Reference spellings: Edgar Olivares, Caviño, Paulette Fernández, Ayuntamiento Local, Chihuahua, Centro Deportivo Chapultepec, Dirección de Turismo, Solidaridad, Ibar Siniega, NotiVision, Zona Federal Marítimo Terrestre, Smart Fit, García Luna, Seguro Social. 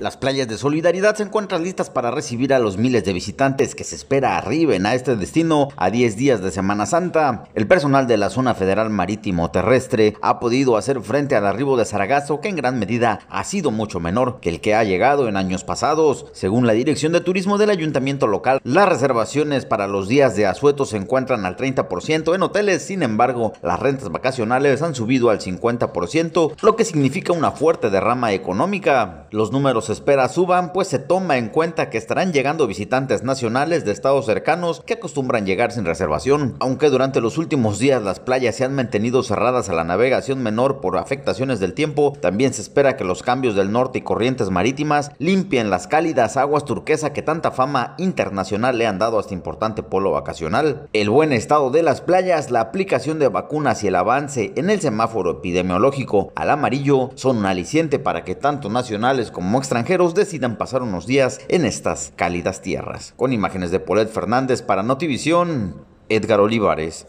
Las playas de Solidaridad se encuentran listas para recibir a los miles de visitantes que se espera arriben a este destino a 10 días de Semana Santa. El personal de la Zona Federal Marítimo Terrestre ha podido hacer frente al arribo de Sargazo, que en gran medida ha sido mucho menor que el que ha llegado en años pasados. Según la Dirección de Turismo del Ayuntamiento Local, las reservaciones para los días de asueto se encuentran al 30% en hoteles. Sin embargo, las rentas vacacionales han subido al 50%, lo que significa una fuerte derrama económica. Los números se espera suban, pues se toma en cuenta que estarán llegando visitantes nacionales de estados cercanos que acostumbran llegar sin reservación. Aunque durante los últimos días las playas se han mantenido cerradas a la navegación menor por afectaciones del tiempo, también se espera que los cambios del norte y corrientes marítimas limpien las cálidas aguas turquesa que tanta fama internacional le han dado a este importante polo vacacional. El buen estado de las playas, la aplicación de vacunas y el avance en el semáforo epidemiológico al amarillo son un aliciente para que tanto nacionales como extranjeros decidan pasar unos días en estas cálidas tierras. Con imágenes de Paulette Fernández para NotiVision, Edgar Olivares.